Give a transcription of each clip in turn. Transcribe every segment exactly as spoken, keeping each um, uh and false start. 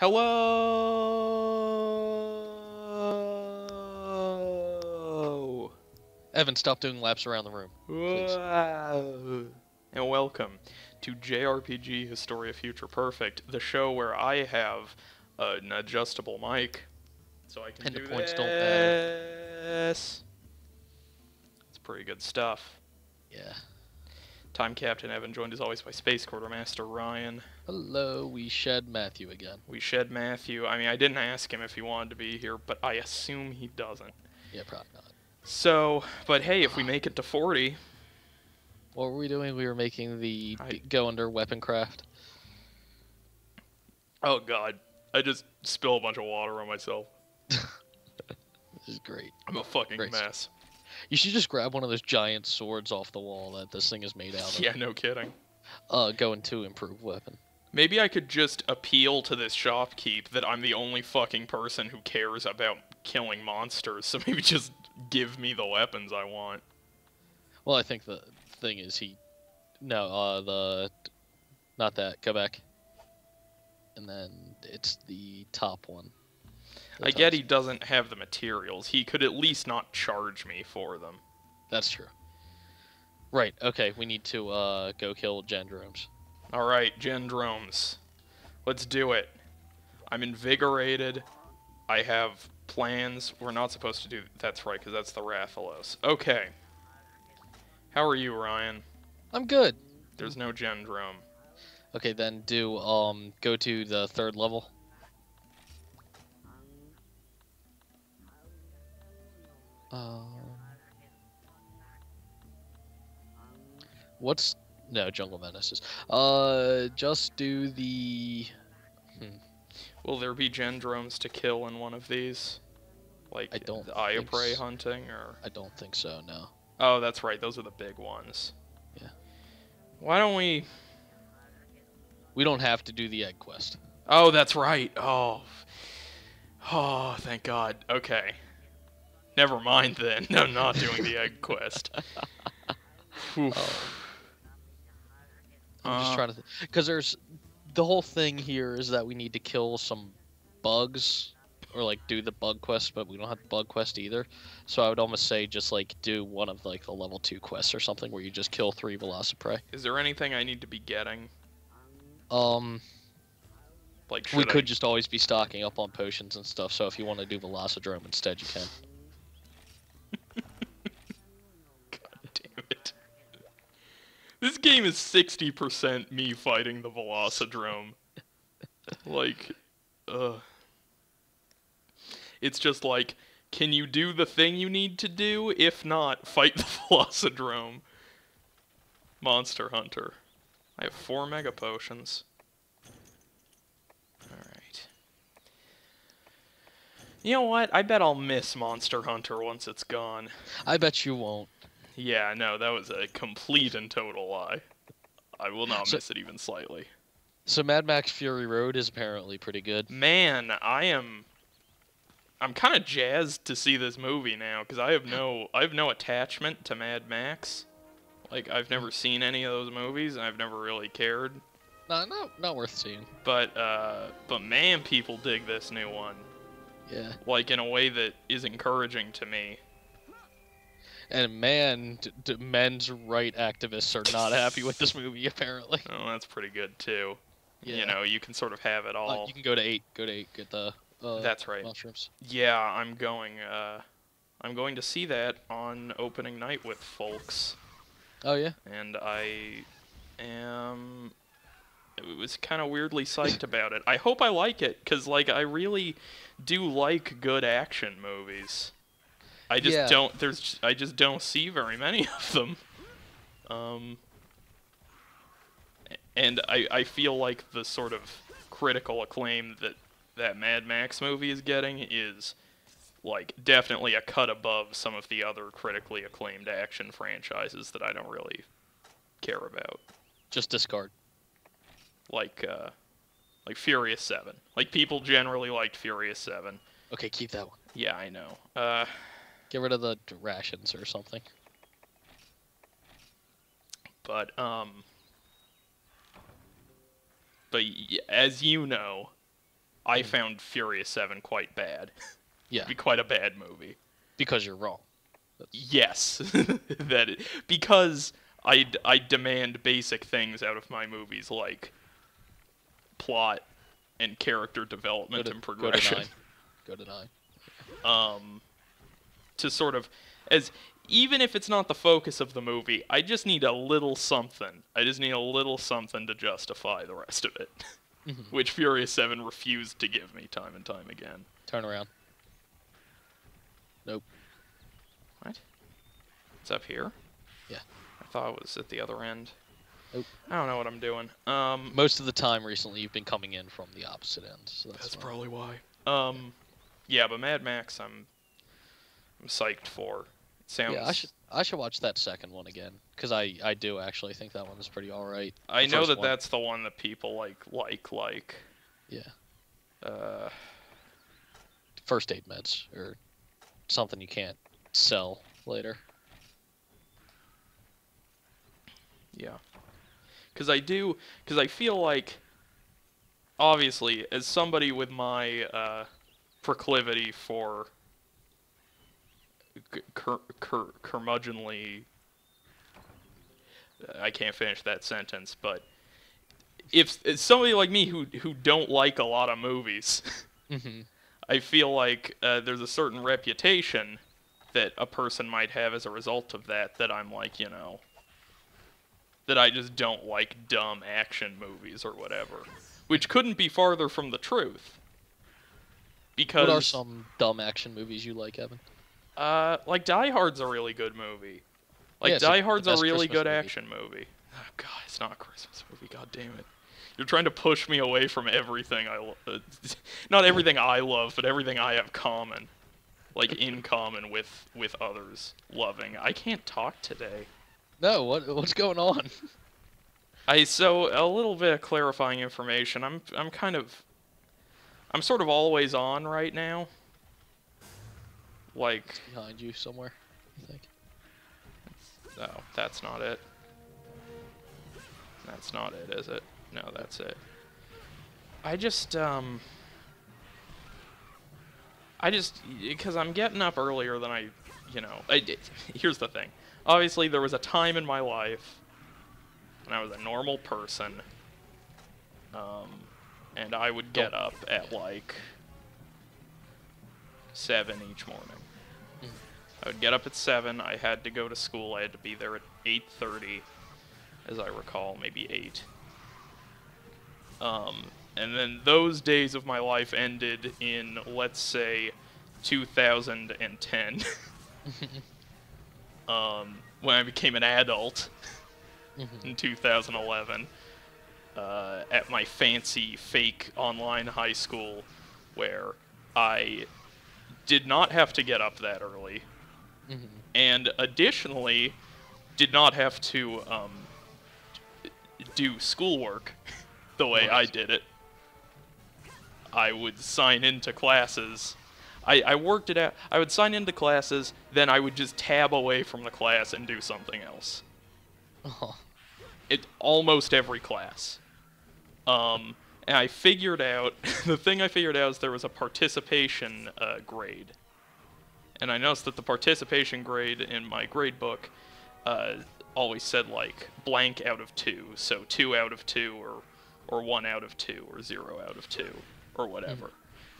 Hello! Evan, stop doing laps around the room, please. Whoa. And welcome to J R P G Historia Future Perfect, the show where I have an adjustable mic, so I can and do the points this. Don't matter. It's pretty good stuff. Yeah. Time Captain Evan, joined as always by Space Quartermaster Ryan. Hello, we shed Matthew again. We shed Matthew. I mean, I didn't ask him if he wanted to be here, but I assume he doesn't. Yeah, probably not. So, but hey, if we make it to forty... What were we doing? We were making the I... go under weapon craft. Oh, God. I just spilled a bunch of water on myself. This is great. I'm a fucking great. mess. You should just grab one of those giant swords off the wall that this thing is made out of. Yeah, no kidding. Uh, going to improve weapon. Maybe I could just appeal to this shopkeep that I'm the only fucking person who cares about killing monsters, so maybe just give me the weapons I want. Well, I think the thing is he... No, uh, the... Not that. Go back. And then it's the top one. I get he doesn't have the materials. He could at least not charge me for them. That's true. Right, okay, we need to uh, go kill Gendromes. Alright, Gendromes. Let's do it. I'm invigorated. I have plans. We're not supposed to do... That's right, because that's the Rathalos. Okay. How are you, Ryan? I'm good. There's no Gendrome. Okay, then do... um go to the third level. Um, what's no Jungle Menaces? Uh, just do the. Hmm. Will there be Gendromes to kill in one of these? Like I don't the Iopray so. hunting, or I don't think so. No. Oh, that's right. Those are the big ones. Yeah. Why don't we? We don't have to do the egg quest. Oh, that's right. Oh. Oh, thank God. Okay. Never mind then. No, I'm not doing the egg quest. Oof. Uh, I'm just trying to think. Because there's... The whole thing here is that we need to kill some bugs. Or, like, do the bug quest, but we don't have the bug quest either. So I would almost say just, like, do one of, like, the level two quests or something where you just kill three Velociprey. Is there anything I need to be getting? Um... Like, should we could I... just always be stocking up on potions and stuff, so if you want to do Velocidrome instead, you can. This game is sixty percent me fighting the Velocidrome. Like, uh... It's just like, can you do the thing you need to do? If not, fight the Velocidrome. Monster Hunter. I have four mega potions. Alright. You know what? I bet I'll miss Monster Hunter once it's gone. I bet you won't. Yeah, no, that was a complete and total lie. I will not so, miss it even slightly. So Mad Max Fury Road is apparently pretty good. Man, I am... I'm kind of jazzed to see this movie now, because I have no I have no attachment to Mad Max. Like, I've never seen any of those movies, and I've never really cared. No, no, not worth seeing. But, uh, but man, people dig this new one. Yeah. Like, in a way that is encouraging to me. And man, d d men's right activists are not happy with this movie, apparently. Oh, that's pretty good, too. Yeah. You know, you can sort of have it all. Uh, you can go to eight, go to eight, get the uh, that's right. mushrooms. Yeah, I'm going, uh, I'm going to see that on opening night with folks. Oh, yeah? And I am... It was kind of weirdly psyched about it. I hope I like it, because, like, I really do like good action movies. I just yeah. don't. There's. I just don't see very many of them, um, and I. I feel like the sort of critical acclaim that that Mad Max movie is getting is, like, definitely a cut above some of the other critically acclaimed action franchises that I don't really care about. Just discard. Like, uh, like Furious seven. Like, people generally liked Furious seven. Okay, keep that one. Yeah, I know. Uh. Get rid of the rations or something. But, um... But, as you know, I found Furious seven quite bad. Yeah. It'd be quite a bad movie. Because you're wrong. That's... Yes. that it, because I, I demand basic things out of my movies, like plot and character development to, and progression. Go to nine. Go to nine. um, to sort of... as even if it's not the focus of the movie, I just need a little something. I just need a little something to justify the rest of it. Mm-hmm. Which Furious seven refused to give me time and time again. Turn around. Nope. What? It's up here? Yeah. I thought it was at the other end. Nope. I don't know what I'm doing. Um, Most of the time recently you've been coming in from the opposite end. So that's that's why. probably why. Um, yeah. yeah, but Mad Max I'm I'm psyched for. Sounds... Yeah, I should I should watch that second one again because I I do actually think that one is pretty all right. The I know that one. that's the one that people like like like. Yeah. Uh. First aid meds or something you can't sell later. Yeah. Because I do because I feel like obviously as somebody with my uh, proclivity for Cur cur curmudgeonly I can't finish that sentence, but if it's somebody like me who who don't like a lot of movies, mm-hmm. I feel like uh, there's a certain reputation that a person might have as a result of that, that I'm like, you know, that I just don't like dumb action movies or whatever, which couldn't be farther from the truth. Because what are some dumb action movies you like, Evan? Uh, like Die Hard's a really good movie. Like yeah, Die Hard's a really Christmas good movie. action movie. Oh god, it's not a Christmas movie. God damn it! You're trying to push me away from everything I love. Uh, not everything I love, but everything I have common, like in common with with others loving. I can't talk today. No, what what's going on? I so a little bit of clarifying information. I'm I'm kind of, I'm sort of always on right now. Like it's behind you somewhere, I think. No, oh, that's not it. That's not it, is it? No, that's it. I just um I just because I'm getting up earlier than I, you know. I did. Here's the thing. Obviously, there was a time in my life when I was a normal person um and I would get up at like seven each morning. Mm. I would get up at seven. I had to go to school. I had to be there at eight thirty, as I recall, maybe eight. Um, and then those days of my life ended in, let's say, two thousand ten, um, when I became an adult mm-hmm. in two thousand eleven uh, at my fancy fake online high school, where I did not have to get up that early, mm-hmm. and additionally, did not have to um, do schoolwork the way nice. I did it. I would sign into classes. I, I worked it out. I would sign into classes, then I would just tab away from the class and do something else. Oh. It almost every class. Um... And I figured out, the thing I figured out is there was a participation uh, grade. And I noticed that the participation grade in my grade book uh, always said, like, blank out of two. So two out of two, or, or one out of two, or zero out of two, or whatever. Mm.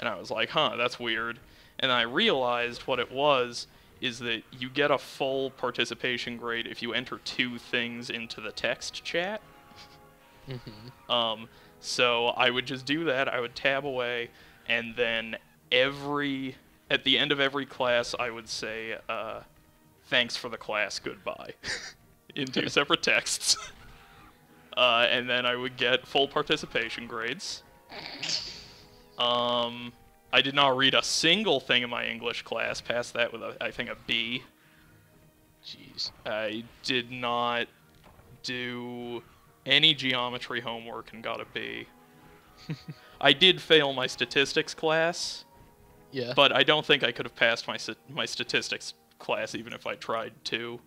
And I was like, huh, that's weird. And I realized what it was is that you get a full participation grade if you enter two things into the text chat. Mm-hmm. Um... So I would just do that, I would tab away, and then every, at the end of every class, I would say, uh, thanks for the class, goodbye, in two separate texts. Uh, and then I would get full participation grades. Um, I did not read a single thing in my English class, passed that with, a, I think, a B. Jeez. I did not do any geometry homework and got a B. I did fail my statistics class. Yeah. But I don't think I could have passed my my statistics class even if I tried to.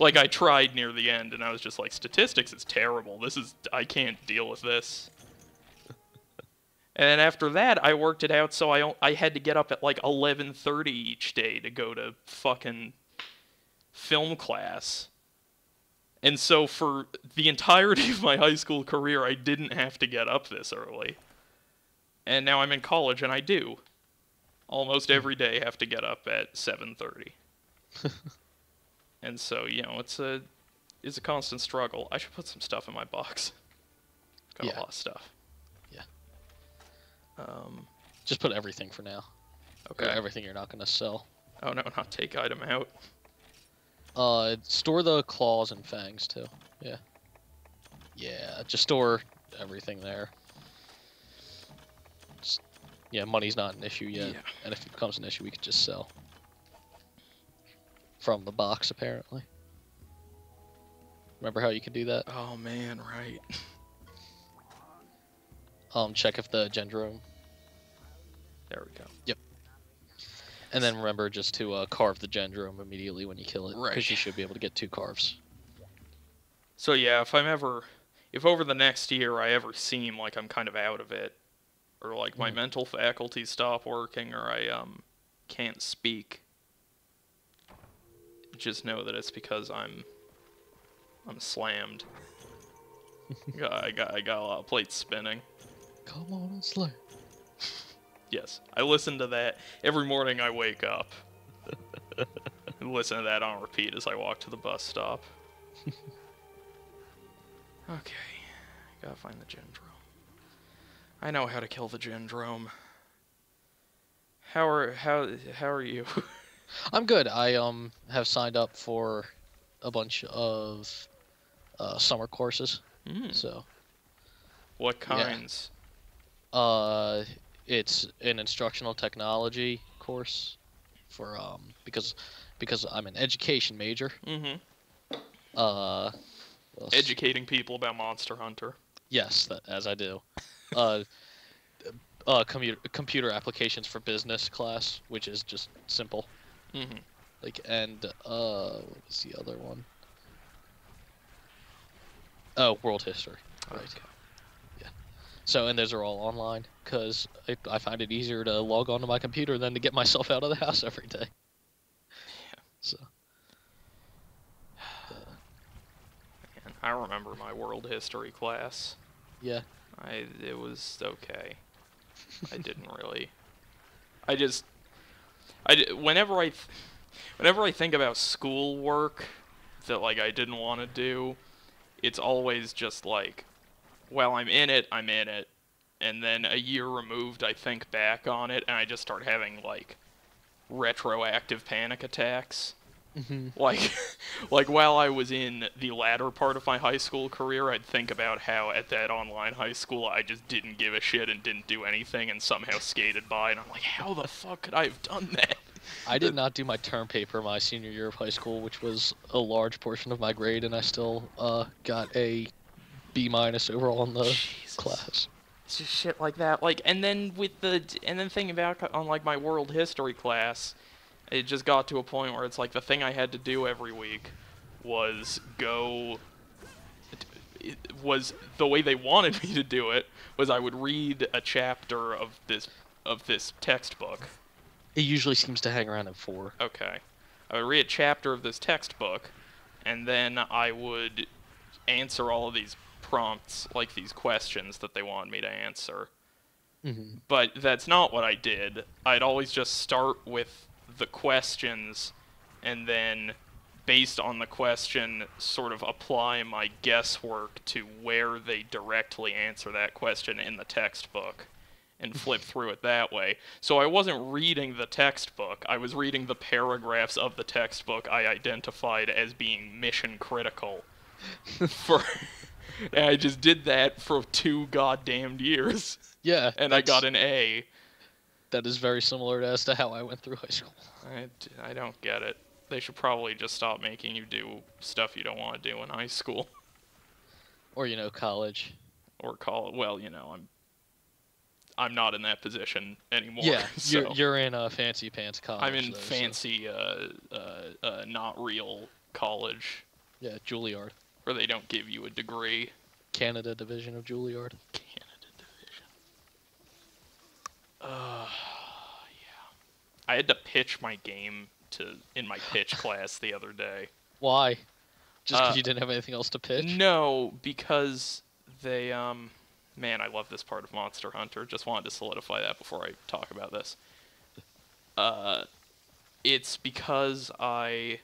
Like, I tried near the end, and I was just like, statistics is terrible. This is... I can't deal with this. And after that, I worked it out so I I had to get up at like eleven thirty each day to go to fucking film class. And so for the entirety of my high school career, I didn't have to get up this early. And now I'm in college, and I do. Almost every day have to get up at seven thirty. And so, you know, it's a, it's a constant struggle. I should put some stuff in my box. Got yeah. a lot of stuff. Yeah. Um, Just put everything for now. Okay. Or everything you're not going to sell. Oh, no, not take item out. Uh, store the claws and fangs, too. Yeah. Yeah, just store everything there. Just, yeah, money's not an issue yet. Yeah. And if it becomes an issue, we could just sell. From the box, apparently. Remember how you could do that? Oh, man, right. um, check if the Gendrome. There we go. Yep. And then remember just to uh, carve the Gendrome immediately when you kill it. Right. Because you should be able to get two carves. So yeah, if I'm ever... If over the next year I ever seem like I'm kind of out of it, or like my mm. mental faculties stop working, or I um can't speak, just know that it's because I'm... I'm slammed. I, got, I, got, I got a lot of plates spinning. Come on and slam. Yes, I listen to that every morning I wake up. I listen to that on repeat as I walk to the bus stop. Okay, gotta find the Gendrome. I know how to kill the Gendrome. How are how how are you? I'm good. I um have signed up for a bunch of uh, summer courses. Mm. So, what kinds? Yeah. Uh. It's an instructional technology course for um because because I'm an education major. Mm-hmm. Uh, educating people about Monster Hunter. Yes, that, as I do. uh, uh, computer computer applications for business class, which is just simple. Mm-hmm. Like and uh, what was the other one? Oh, world history. Right. Okay. So, and those are all online, because I, I find it easier to log onto my computer than to get myself out of the house every day. Yeah. So. Uh, Man, I remember my world history class. Yeah. I It was okay. I didn't really... I just... I, whenever I... Whenever I think about schoolwork that, like, I didn't want to do, it's always just, like... Well, I'm in it, I'm in it. And then a year removed, I think back on it, and I just start having, like, retroactive panic attacks. Mm-hmm. Like, like while I was in the latter part of my high school career, I'd think about how at that online high school I just didn't give a shit and didn't do anything and somehow skated by, and I'm like, how the fuck could I have done that? I did not do my term paper my senior year of high school, which was a large portion of my grade, and I still uh, got a... B minus overall in the Jesus. Class. It's just shit like that. Like, and then with the and then thing about on like my world history class, it just got to a point where it's like the thing I had to do every week was go. It, it was the way they wanted me to do it was I would read a chapter of this of this textbook. It usually seems to hang around at four. Okay, I would read a chapter of this textbook, and then I would answer all of these prompts, like these questions that they wanted me to answer. Mm-hmm. But that's not what I did. I'd always just start with the questions and then, based on the question, sort of apply my guesswork to where they directly answer that question in the textbook and flip through it that way. So I wasn't reading the textbook. I was reading the paragraphs of the textbook I identified as being mission critical for... And I just did that for two goddamn years. Yeah. And I got an A. That is very similar to, as to how I went through high school. I, I don't get it. They should probably just stop making you do stuff you don't want to do in high school. Or, you know, college. Or college. Well, you know, I'm I'm not in that position anymore. Yeah, so. you're, you're in uh, fancy pants college. I'm in though, fancy, so. uh, uh, uh, not real college. Yeah, Juilliard. Or they don't give you a degree. Canada division of Juilliard. Canada division. I had to pitch my game to in my pitch class the other day. Why? Just because uh, you didn't have anything else to pitch? No, because they, um, man, I love this part of Monster Hunter. Just wanted to solidify that before I talk about this. Uh, it's because I,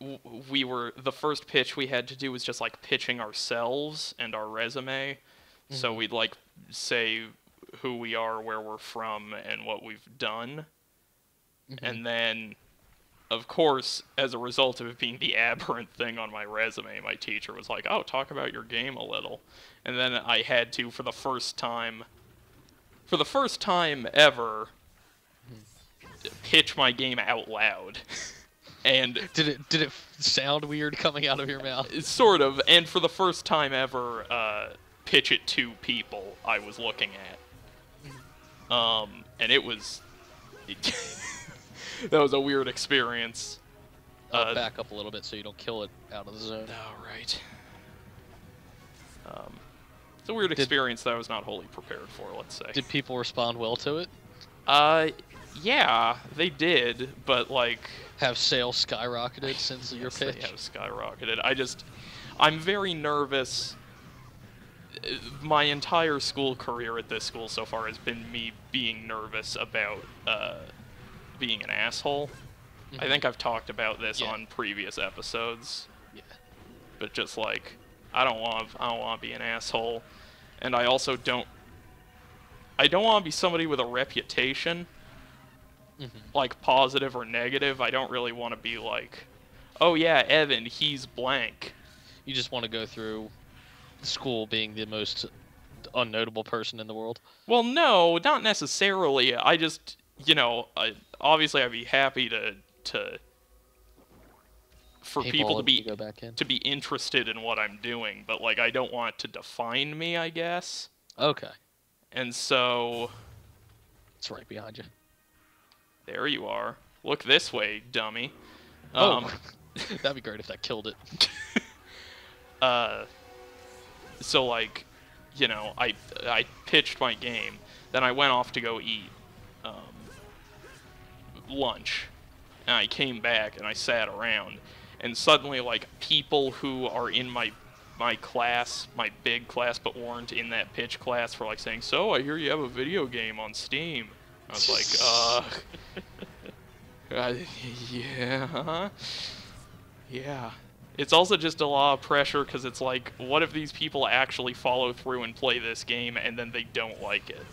w we were, the first pitch we had to do was just, like, pitching ourselves and our resume. Mm-hmm. So we'd, like, say who we are, where we're from, and what we've done. Mm-hmm. And then... Of course, as a result of it being the aberrant thing on my resume, my teacher was like, oh, talk about your game a little. And then I had to, for the first time, for the first time ever, pitch my game out loud. And did it did it sound weird coming out of your mouth? Sort of. And for the first time ever, uh, pitch it to people I was looking at. Um, and it was... It that was a weird experience. I'll uh, back up a little bit so you don't kill it out of the zone. Oh, right. Um, it's a weird did, experience that I was not wholly prepared for, let's say. Did people respond well to it? Uh, yeah, they did, but like... Have sales skyrocketed since yes, your pitch? They have skyrocketed. I just... I'm very nervous. My entire school career at this school so far has been me being nervous about... Uh, being an asshole. Mm-hmm. I think I've talked about this yeah. on previous episodes. Yeah. But just like I don't want I don't want to be an asshole, and I also don't I don't want to be somebody with a reputation. Mm-hmm. Like positive or negative. I don't really want to be like, "Oh yeah, Evan, he's blank." You just want to go through school being the most unnotable person in the world? Well, no, not necessarily. I just, you know, I obviously I'd be happy to to for hey, people to be go back in. to be interested in what I'm doing, but like I don't want it to define me, I guess. Okay. And so it's right behind you. There you are. Look this way, dummy. Um oh. That'd be great if that killed it. uh so like, you know, I I pitched my game, then I went off to go eat. Um lunch, and I came back and I sat around, and suddenly like people who are in my my class, my big class, but weren't in that pitch class, were like saying, "So I hear you have a video game on Steam." I was like, "Uh, uh yeah, yeah." It's also just a lot of pressure because it's like, what if these people actually follow through and play this game and then they don't like it?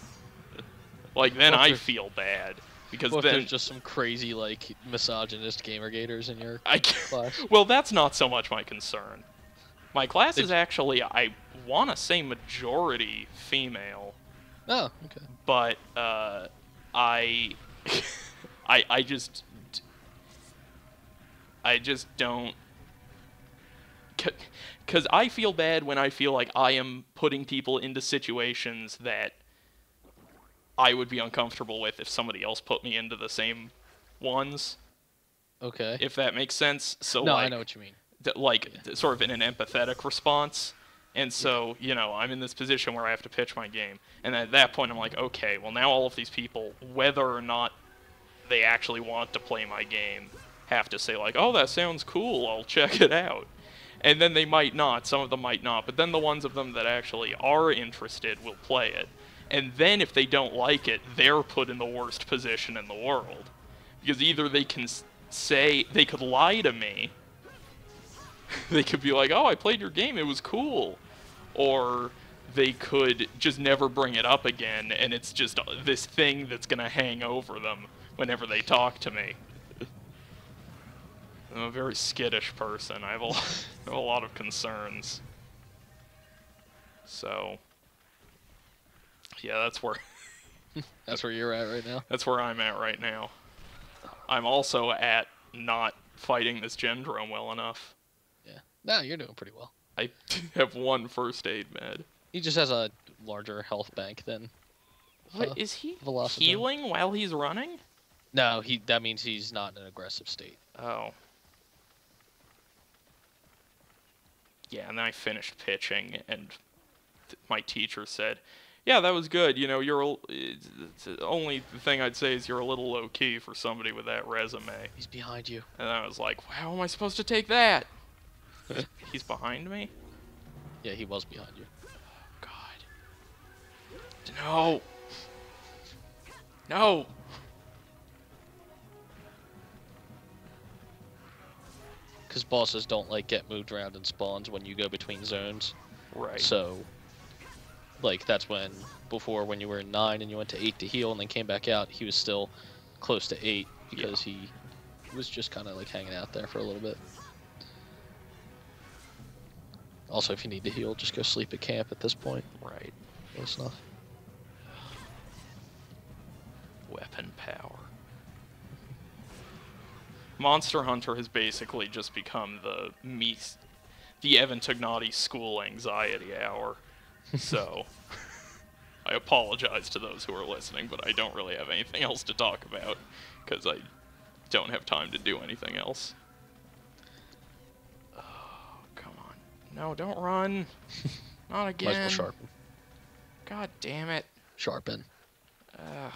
Like then I feel bad. Because well, then, if there's just some crazy, like, misogynist gamer-gators in your I class. Well, that's not so much my concern. My class they, is actually, I want to say majority female. Oh, okay. But uh, I, I, I just, I just don't, because I feel bad when I feel like I am putting people into situations that I would be uncomfortable with if somebody else put me into the same ones. Okay. If that makes sense. So no, like, I know what you mean. Like, yeah. sort of in an empathetic response. And so, yeah. you know, I'm in this position where I have to pitch my game. And at that point, I'm like, okay, well, now all of these people, whether or not they actually want to play my game, have to say, like, oh, that sounds cool, I'll check it out. And then they might not. Some of them might not. But then the ones of them that actually are interested will play it. And then if they don't like it, they're put in the worst position in the world. Because either they can say, they could lie to me. They could be like, oh, I played your game, it was cool. Or they could just never bring it up again, and it's just this thing that's going to hang over them whenever they talk to me. I'm a very skittish person. I have a, I have a lot of concerns. So... yeah, that's where... that's where you're at right now? That's where I'm at right now. I'm also at not fighting this Gendrome well enough. Yeah. No, you're doing pretty well. I have one first aid med. He just has a larger health bank than... What, uh, is he Velocidrome. healing while he's running? No, he. that means he's not in an aggressive state. Oh. Yeah, and then I finished pitching, and th my teacher said... yeah, that was good. You know, you're it's, it's the only thing I'd say is you're a little low key for somebody with that resume. He's behind you. And I was like, how am I supposed to take that? He's behind me? Yeah, he was behind you. Oh, God. No. No. Because bosses don't like get moved around in spawns when you go between zones. Right. So, like, that's when, before when you were in nine and you went to eight to heal and then came back out, he was still close to eight because yeah. he was just kind of like hanging out there for a little bit. Also, if you need to heal, just go sleep at camp at this point. Right. Close enough. Weapon power. Monster Hunter has basically just become the me, the Evan Tignati school anxiety hour. So, I apologize to those who are listening, but I don't really have anything else to talk about because I don't have time to do anything else. Oh, come on. No, don't run. Not again. Might as well sharpen. God damn it. Sharpen. Ugh.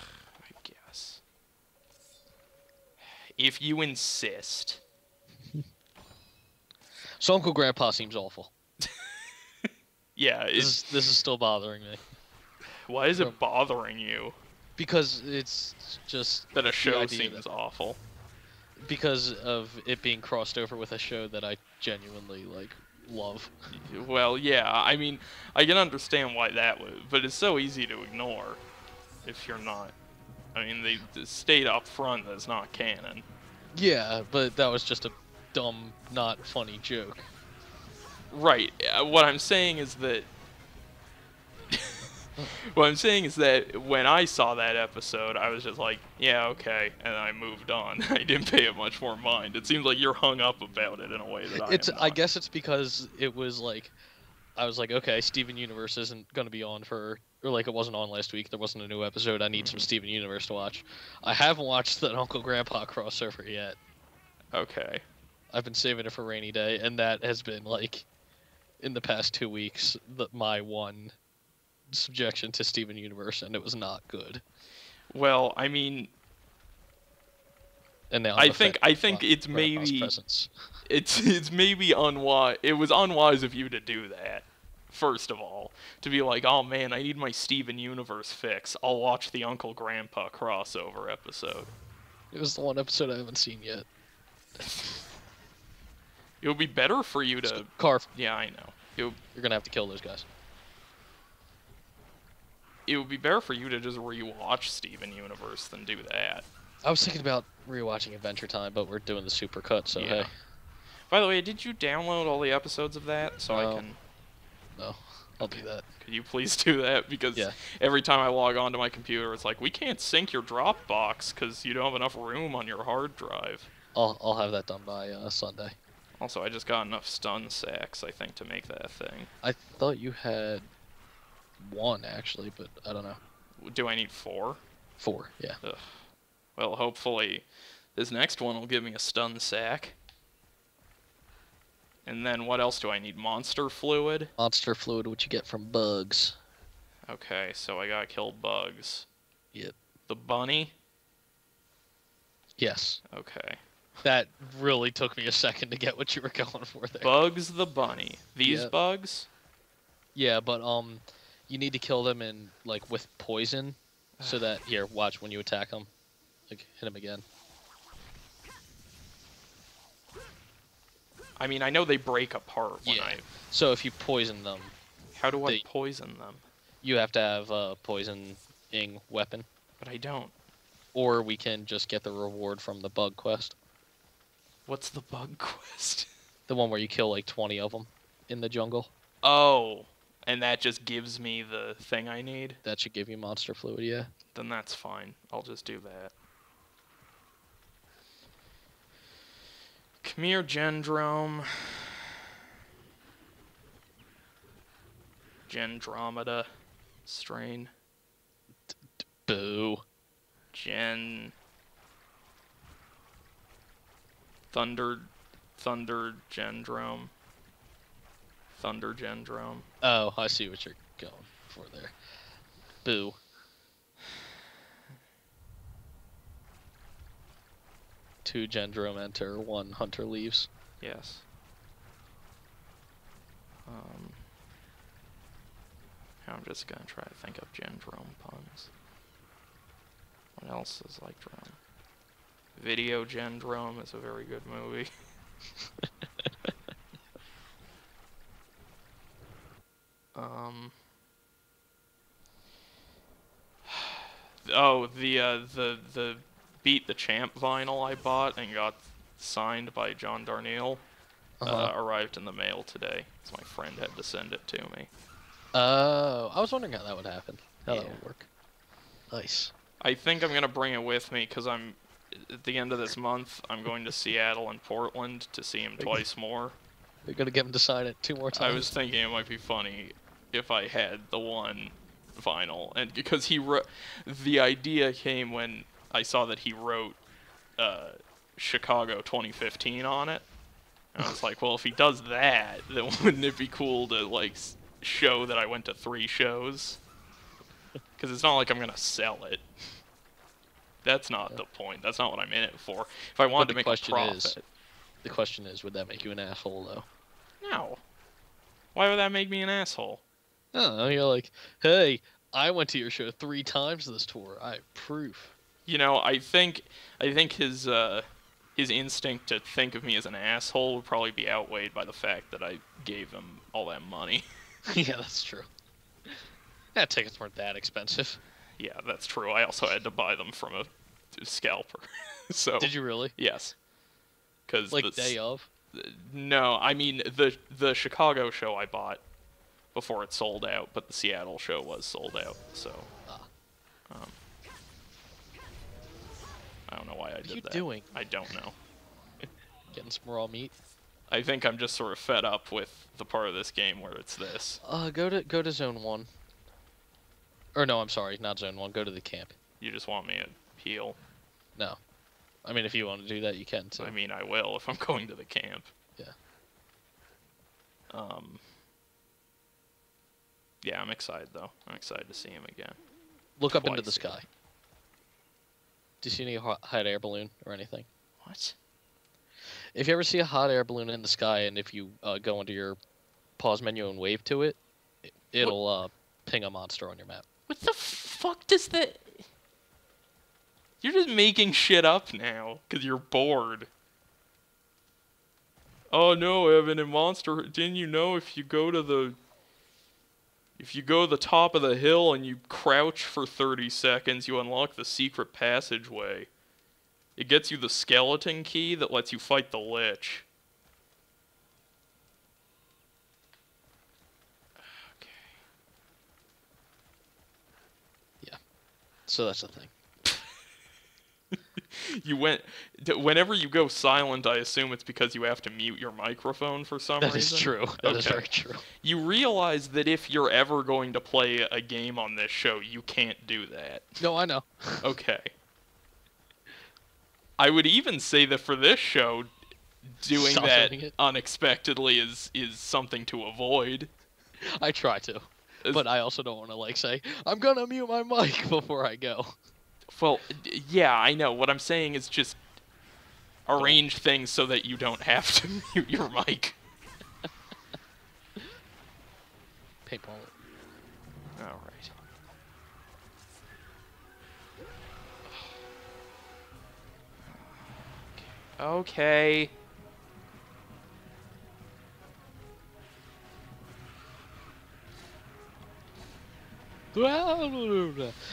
If you insist. So Uncle Grandpa seems awful. Yeah, it's... This is, this is still bothering me. Why is it bothering you? Because it's just... That a show seems that, awful. Because of it being crossed over with a show that I genuinely, like, love. Well, yeah, I mean, I can understand why that would, but it's so easy to ignore if you're not... I mean, they, they stayed up front that it's not canon. Yeah, but that was just a dumb, not funny joke. Right. Uh, what I'm saying is that... what I'm saying is that when I saw that episode, I was just like, yeah, okay, and I moved on. I didn't pay it much more mind. It seems like you're hung up about it in a way that it's, I am not. I guess it's because it was like... I was like, okay, Steven Universe isn't going to be on for... Or, like, it wasn't on last week. There wasn't a new episode. I need mm-hmm. some Steven Universe to watch. I haven't watched that Uncle Grandpa crossover yet. Okay. I've been saving it for rainy day, and that has been, like, in the past two weeks, the, my one subjection to Steven Universe, and it was not good. Well, I mean... And now I think I think it's maybe presence. it's it's maybe unwise. It was unwise of you to do that. First of all, to be like, oh man, I need my Steven Universe fix. I'll watch the Uncle Grandpa crossover episode. It was the one episode I haven't seen yet. It would be better for you to carve. Yeah, I know. It would... You're gonna have to kill those guys. It would be better for you to just rewatch Steven Universe than do that. I was thinking about rewatching Adventure Time, but we're doing the super cut, so yeah. Hey. By the way, did you download all the episodes of that so no. I can? No, I'll okay. do that. Could you please do that? Because yeah. every time I log onto my computer, it's like, we can't sync your Dropbox because you don't have enough room on your hard drive. I'll I'll have that done by uh, Sunday. Also, I just got enough stun sacks, I think, to make that thing. I thought you had one actually, but I don't know. Do I need four? Four, yeah. Ugh. Well, hopefully this next one will give me a stun sack. And then what else do I need? Monster fluid? Monster fluid, which you get from bugs. Okay, so I gotta kill bugs. Yep. The bunny? Yes. Okay. That really took me a second to get what you were going for there. Bugs the bunny. These yep. bugs? Yeah, but um, you need to kill them in like with poison, so that here, watch when you attack them. Like, hit him again. I mean, I know they break apart when yeah. I... So if you poison them... How do I they... poison them? You have to have a poisoning weapon. But I don't. Or we can just get the reward from the bug quest. What's the bug quest? The one where you kill like twenty of them in the jungle. Oh, and that just gives me the thing I need? That should give you monster fluid, yeah. Then that's fine. I'll just do that. Come here, Gendrome. Gendromeda strain. D -d Boo. Gen. Thunder. Thunder Gendrome. Thunder Gendrome. Oh, I see what you're going for there. Boo. Two Gendrome enter, one Hunter leaves. Yes. Um, I'm just gonna try to think of Gendrome puns. What else is like Drome? Video Gendrome is a very good movie. um. Oh, the uh, the the Beat the Champ vinyl I bought and got signed by John Darniel uh, uh-huh. arrived in the mail today. So my friend had to send it to me. Oh, I was wondering how that would happen. How yeah. that would work. Nice. I think I'm gonna bring it with me because I'm at the end of this month. I'm going to Seattle and Portland to see him Are twice you, more. You're gonna get him to sign it two more times. I was thinking it might be funny if I had the one vinyl, and because he wrote, the idea came when I saw that he wrote uh, Chicago twenty fifteen on it, and I was like, well, if he does that, then wouldn't it be cool to like show that I went to three shows? Because it's not like I'm gonna sell it. That's not yeah. the point. That's not what I'm in it for. If I wanted to make a profit, is, the question is, would that make you an asshole though? No. Why would that make me an asshole? I don't know. You're like, hey, I went to your show three times this tour. I have proof. You know, I think, I think his uh, his instinct to think of me as an asshole would probably be outweighed by the fact that I gave him all that money. Yeah, that's true. That tickets weren't that expensive. Yeah, that's true. I also had to buy them from a scalper. So did you really? Yes. Cause like day of? No, I mean the the Chicago show I bought before it sold out, but the Seattle show was sold out. So ah. um, I don't know why I what did you that. Doing? I don't know. Getting some raw meat. I think I'm just sort of fed up with the part of this game where it's this. Uh, go to go to zone one. Or no, I'm sorry, not zone one. Go to the camp. You just want me to heal? No. I mean, if you want to do that, you can too. I mean, I will if I'm going to the camp. Yeah. Um. Yeah, I'm excited though. I'm excited to see him again. Look up into the sky. Do you see any hot, hot air balloon or anything? What? If you ever see a hot air balloon in the sky, and if you uh, go into your pause menu and wave to it, it it'll uh, ping a monster on your map. What the fuck does that... You're just making shit up now, because you're bored. Oh no, Evan, in Monster... Didn't you know if you go to the... If you go to the top of the hill and you crouch for thirty seconds, you unlock the secret passageway. It gets you the skeleton key that lets you fight the Lich. So that's the thing. You went... Whenever you go silent, I assume it's because you have to mute your microphone for some that reason? That is true. That okay. is very true. You realize that if you're ever going to play a game on this show, you can't do that. No, I know. Okay. I would even say that for this show, doing Stopping that it. unexpectedly is, is something to avoid. I try to. But I also don't want to, like, say, I'm going to mute my mic before I go. Well, yeah, I know. What I'm saying is just arrange don't. things so that you don't have to mute your mic. Paintball. All right. Okay. Okay.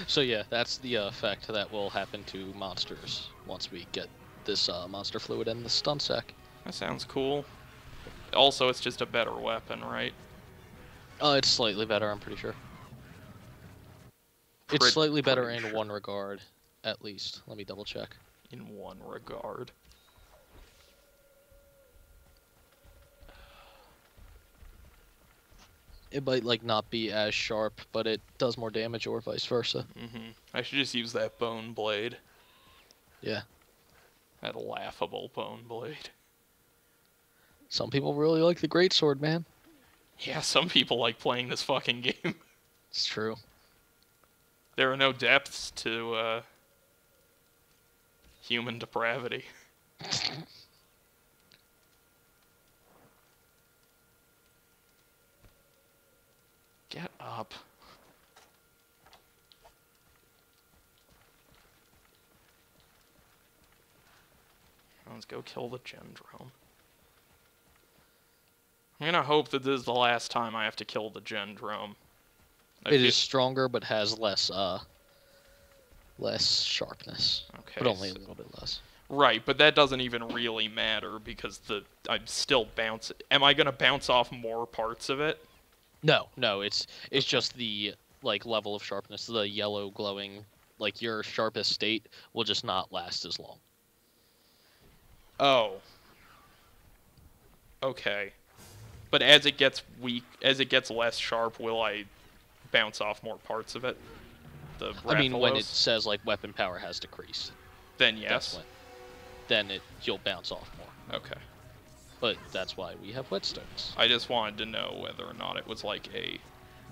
So yeah, that's the uh, fact that will happen to monsters once we get this uh, monster fluid and the stun sack. That sounds cool. Also, it's just a better weapon, right? Uh, it's slightly better, I'm pretty sure. Pretty, it's slightly better in sure. one regard, at least. Let me double check. In one regard. It might, like, not be as sharp, but it does more damage or vice versa. Mm-hmm. I should just use that bone blade. Yeah. That laughable bone blade. Some people really like the greatsword, man. Yeah, some people like playing this fucking game. It's true. There are no depths to uh, human depravity. Get up. Let's go kill the Gendrome. I'm gonna hope that this is the last time I have to kill the Gendrome. It is stronger, but has less, uh, less sharpness. Okay, but only so, a little bit less. Right, but that doesn't even really matter because the I'm still bouncing. Am I gonna bounce off more parts of it? No, no. It's it's just the like level of sharpness. The yellow glowing, like your sharpest state, will just not last as long. Oh. Okay. But as it gets weak, as it gets less sharp, will I bounce off more parts of it? The Rathalos? I mean, when it says like weapon power has decreased, then yes, when, then it you'll bounce off more. Okay, but that's why we have whetstones. I just wanted to know whether or not it was like a,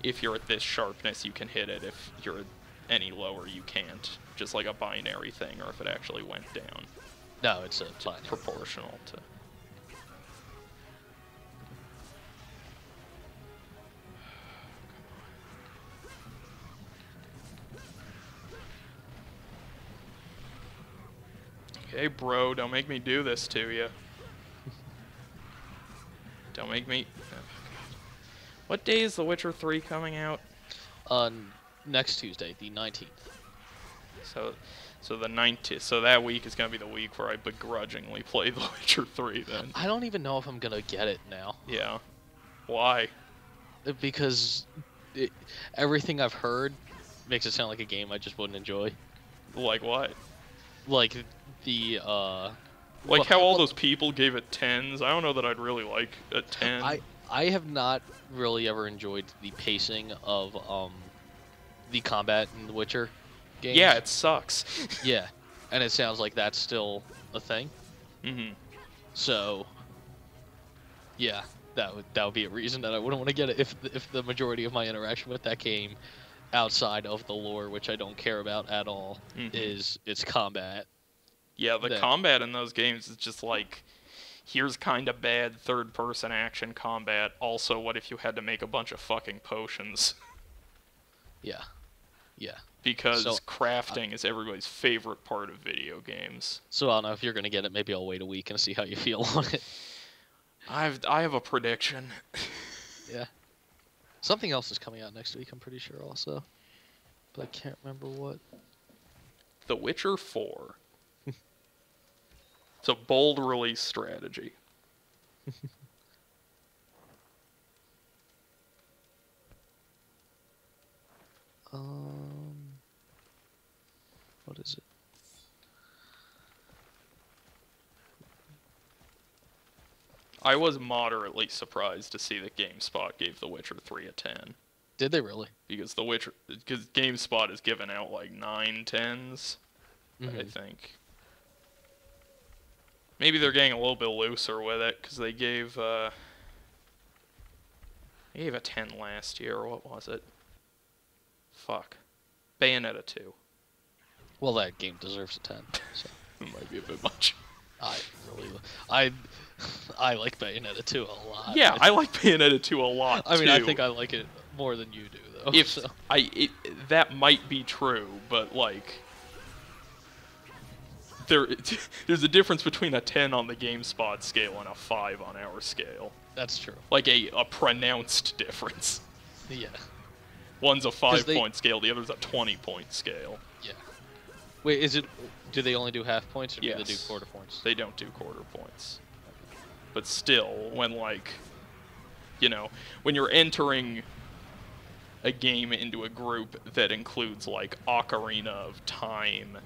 if you're at this sharpness, you can hit it. If you're any lower, you can't. Just like a binary thing, or if it actually went down. No, it's a binary. Proportional to. Hey, bro, don't make me do this to you. Don't make me... Oh, what day is The Witcher three coming out? Uh, next Tuesday, the nineteenth. So so the nineteenth. So that week is going to be the week where I begrudgingly play The Witcher three then. I don't even know if I'm going to get it now. Yeah. Why? Because it, everything I've heard makes it sound like a game I just wouldn't enjoy. Like what? Like... The, uh... Like look, how all those people gave it tens. I don't know that I'd really like a ten. I, I have not really ever enjoyed the pacing of, um, the combat in The Witcher games. Yeah, it sucks. Yeah, and it sounds like that's still a thing. Mm-hmm. So, yeah, that would, that would be a reason that I wouldn't want to get it if, if the majority of my interaction with that game outside of the lore, which I don't care about at all, mm-hmm. is its combat. Yeah, the that. combat in those games is just like, here's kind of bad third-person action combat. Also, what if you had to make a bunch of fucking potions? Yeah, yeah. Because so, crafting uh, is everybody's favorite part of video games. So I don't know if you're going to get it. Maybe I'll wait a week and see how you feel on it. I've, I have a prediction. Yeah. Something else is coming out next week, I'm pretty sure, also. But I can't remember what. The Witcher four. It's a bold release strategy. um, what is it? I was moderately surprised to see that GameSpot gave The Witcher three a ten. Did they really? Because The Witcher, because GameSpot has given out like nine tens, mm-hmm. I think. Maybe they're getting a little bit looser with it, because they gave, uh, they gave a ten last year, or what was it? Fuck. Bayonetta two. Well, that game deserves a ten, so. It might be a bit much. I really, I, I like Bayonetta two a lot. Yeah, I like Bayonetta two a lot, I mean, too. I think I like it more than you do, though. If so. I, it, that might be true, but, like... There, there's a difference between a ten on the GameSpot scale and a five on our scale. That's true. Like a, a pronounced difference. Yeah. One's a five-point scale, the other's a twenty-point scale. Yeah. Wait, is it? Do they only do half points, or yes. do they do quarter points? They don't do quarter points. But still, when like, you know, when you're entering a game into a group that includes like Ocarina of Time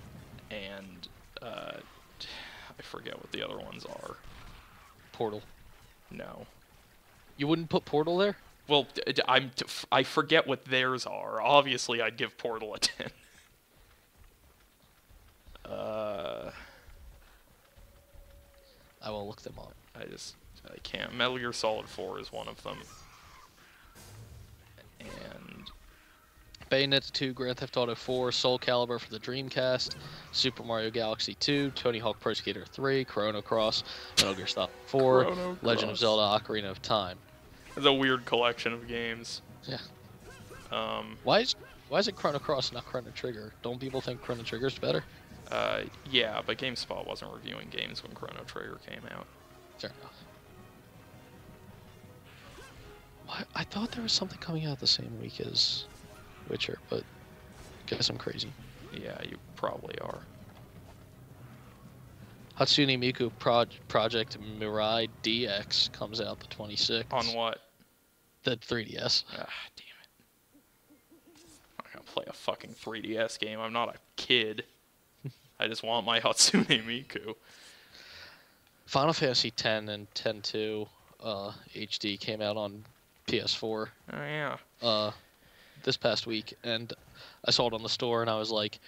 and Uh, I forget what the other ones are. Portal. No. You wouldn't put Portal there? Well, I'm I forget what theirs are. Obviously, I'd give Portal a ten. Uh, I will look them up. I just I can't. Metal Gear Solid four is one of them. And Bayonetta two, Grand Theft Auto four, Soul Calibur for the Dreamcast, Super Mario Galaxy two, Tony Hawk Pro Skater three, Chrono Cross, Metal Gear Solid four, Chrono Legend Cross. of Zelda Ocarina of Time. It's a weird collection of games. Yeah. Um, why is why is it Chrono Cross and not Chrono Trigger? Don't people think Chrono Trigger's better? Uh, yeah, but GameSpot wasn't reviewing games when Chrono Trigger came out. Fair enough. I thought there was something coming out the same week as Witcher, but I guess I'm crazy. Yeah, you probably are. Hatsune Miku Pro Project Mirai D X comes out the twenty-sixth. On what? The three D S. Ah, damn it. I'm not gonna play a fucking three D S game. I'm not a kid. I just want my Hatsune Miku. Final Fantasy X and X two uh, H D came out on P S four. Oh yeah. Uh, this past week, and I saw it on the store, and I was like,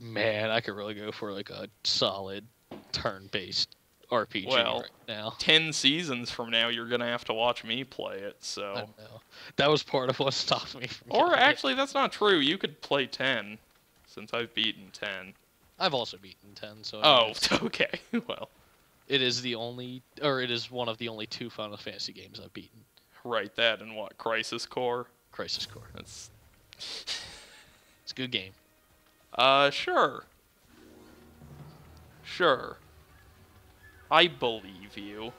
"Man, I could really go for like a solid turn-based R P G well, right now." ten seasons from now, you're gonna have to watch me play it. So I know. That was part of what stopped me from. Or actually, it. that's not true. You could play ten, since I've beaten ten. I've also beaten ten. So. Oh, okay. Well, it is the only, or it is one of the only two Final Fantasy games I've beaten. Right, that and what? Crisis Core? Crisis Core. That's it's a good game. Uh, sure. Sure. I believe you.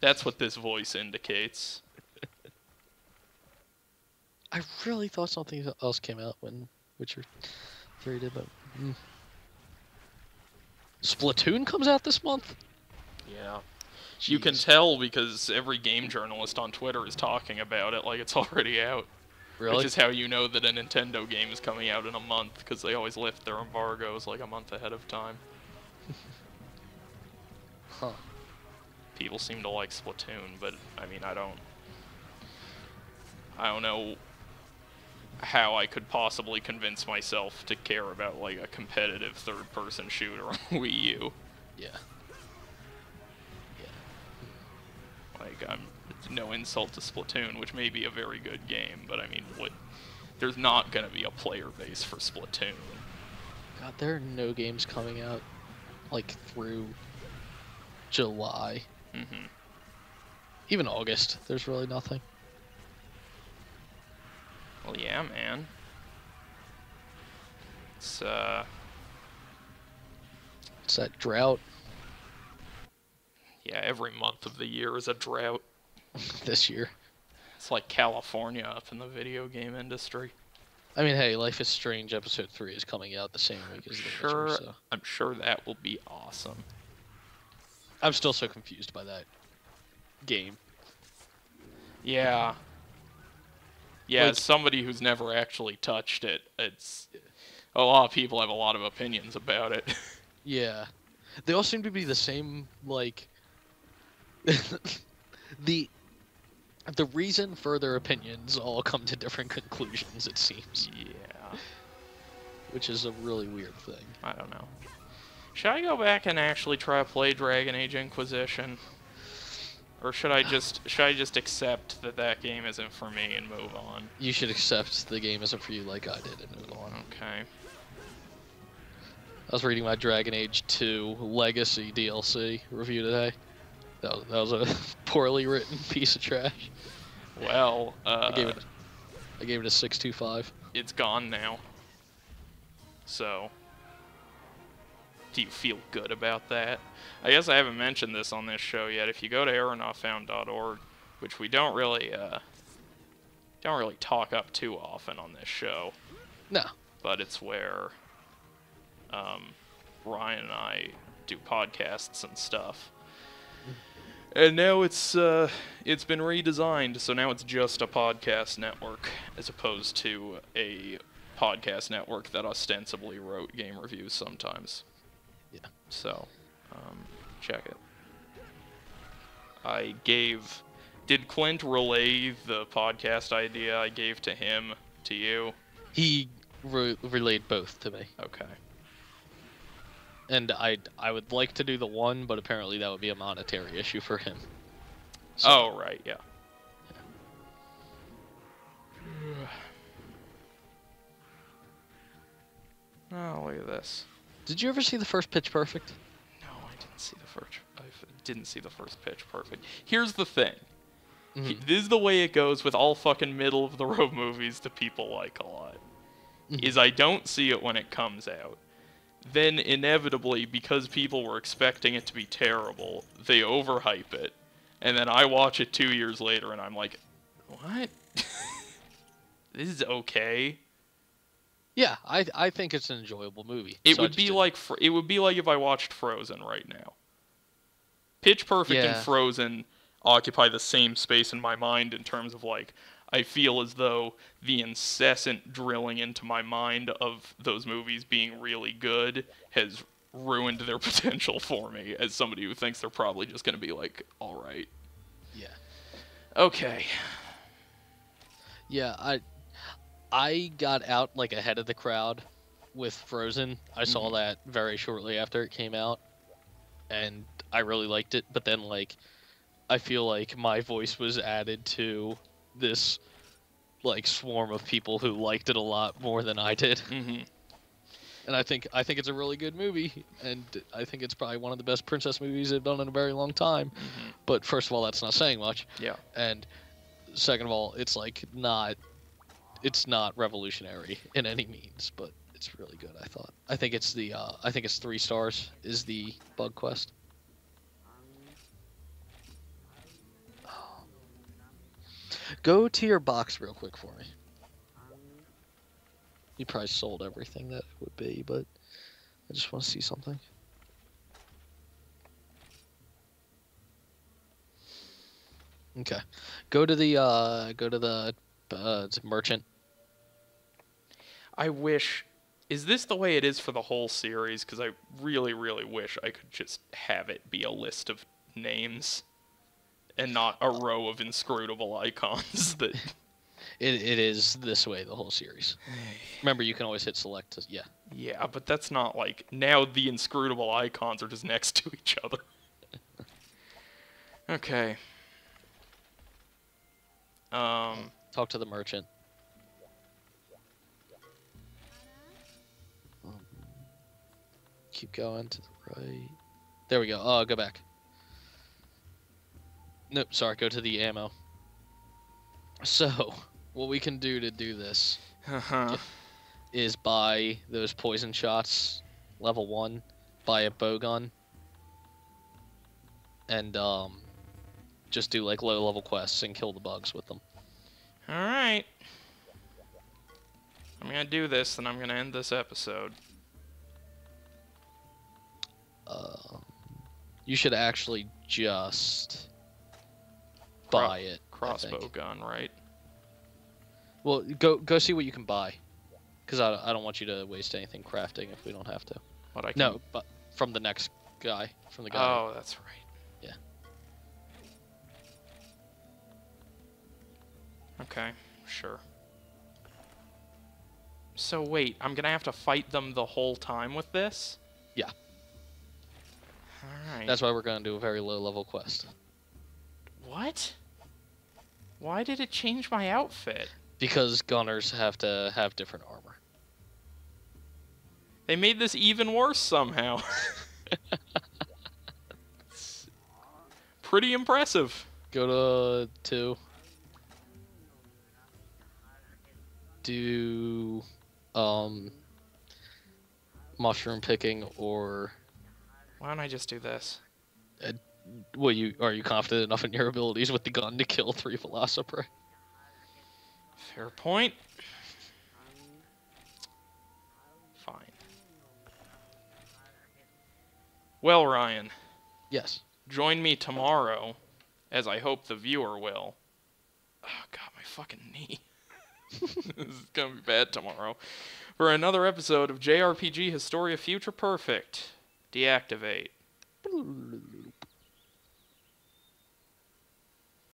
That's what this voice indicates. I really thought something else came out when Witcher three did, but... Mm. Splatoon comes out this month? Yeah. Jeez. You can tell because every game journalist on Twitter is talking about it like it's already out. Really? Which is how you know that a Nintendo game is coming out in a month, because they always lift their embargoes like a month ahead of time. Huh. People seem to like Splatoon, but I mean, I don't... I don't know how I could possibly convince myself to care about like a competitive third-person shooter on Wii U. Yeah. Like, I'm, it's no insult to Splatoon, which may be a very good game, but I mean, what? There's not going to be a player base for Splatoon. God, there are no games coming out, like, through July. Mm-hmm. Even August, there's really nothing. Well, yeah, man. It's, uh... It's that drought. Yeah, every month of the year is a drought. This year. It's like California up in the video game industry. I mean, hey, Life is Strange Episode three is coming out the same week I'm as the sure, Witcher, so... I'm sure that will be awesome. I'm still so confused by that game. Yeah. Yeah, like, as somebody who's never actually touched it, it's... A lot of people have a lot of opinions about it. Yeah. They all seem to be the same, like... the the reason for their opinions all come to different conclusions, it seems. Yeah. Which is a really weird thing. I don't know. Should I go back and actually try to play Dragon Age Inquisition? Or should I just should I just accept that that game isn't for me and move on? You should accept the game isn't for you like I did and move on. Okay. I was reading my Dragon Age two Legacy D L C review today. That was a poorly written piece of trash. Well, uh... I gave it, I gave it a six two five. It's gone now. So... Do you feel good about that? I guess I haven't mentioned this on this show yet. If you go to error not found dot org, which we don't really, uh... don't really talk up too often on this show. No. But it's where... Um, Ryan and I do podcasts and stuff. And now it's uh, it's been redesigned, so now it's just a podcast network, as opposed to a podcast network that ostensibly wrote game reviews sometimes. Yeah. So, um, check it. I gave... Did Clint relay the podcast idea I gave to him to you? He re relayed both to me. Okay. And I I would like to do the one, but apparently that would be a monetary issue for him. So. Oh, right, yeah. yeah. look at this. Did you ever see the first Pitch Perfect? No, I didn't see the first. I didn't see the first Pitch Perfect. Here's the thing. Mm-hmm. This is the way it goes with all fucking middle of the road movies that people like a lot. Mm-hmm. Is I don't see it when it comes out. Then inevitably, because people were expecting it to be terrible, they overhype it. And then I watch it two years later and I'm like, what? This is okay. Yeah, I I think it's an enjoyable movie. It so would be like it would be like if I watched Frozen right now. Pitch Perfect yeah. and Frozen occupy the same space in my mind in terms of like I feel as though the incessant drilling into my mind of those movies being really good has ruined their potential for me as somebody who thinks they're probably just going to be like, all right. Yeah. Okay. Yeah, I I got out like ahead of the crowd with Frozen. I mm-hmm. saw that very shortly after it came out, and I really liked it. But then, like, I feel like my voice was added to this like swarm of people who liked it a lot more than I did. Mm-hmm. And I think I think it's a really good movie, and I think it's probably one of the best princess movies they've done in a very long time. Mm-hmm. But first of all, that's not saying much. Yeah. And second of all, it's like not, it's not revolutionary in any means, but it's really good. I thought. I think it's the. Uh, I think it's three stars. Is the Bug Quest. Oh. Go to your box real quick for me. You probably sold everything that it would be, but I just want to see something. Okay, go to the uh, go to the uh, merchant. I wish. Is this the way it is for the whole series? Because I really, really wish I could just have it be a list of names, and not a row of inscrutable icons that. It it is this way the whole series. Remember, you can always hit select. To, yeah. Yeah, but that's not like now the inscrutable icons are just next to each other. Okay. Um. Talk to the merchant. Um, keep going to the right. There we go. Oh, go back. Nope. Sorry. Go to the ammo. So. What we can do to do this uh-huh. is buy those poison shots, level one, buy a bow gun, and um, just do like low level quests and kill the bugs with them. All right, I'm gonna do this, and I'm gonna end this episode. Uh, you should actually just buy Cro- it. Crossbow gun, right? Well, go go see what you can buy, because I, I don't want you to waste anything crafting if we don't have to. What I can... No, but from the next guy, from the guy. Oh, that's right. Yeah. Okay, sure. So wait, I'm gonna have to fight them the whole time with this? Yeah. All right. That's why we're gonna do a very low level quest. What? Why did it change my outfit? Because gunners have to have different armor. They made this even worse somehow. It's pretty impressive. Go to two. Do um mushroom picking or. Why don't I just do this? Uh, well, you are you confident enough in your abilities with the gun to kill three Velociprey? Fair point. Fine. Well, Ryan. Yes. Join me tomorrow, as I hope the viewer will. Oh, God, my fucking knee. This is going to be bad tomorrow. For another episode of J R P G Historia Future Perfect. Deactivate.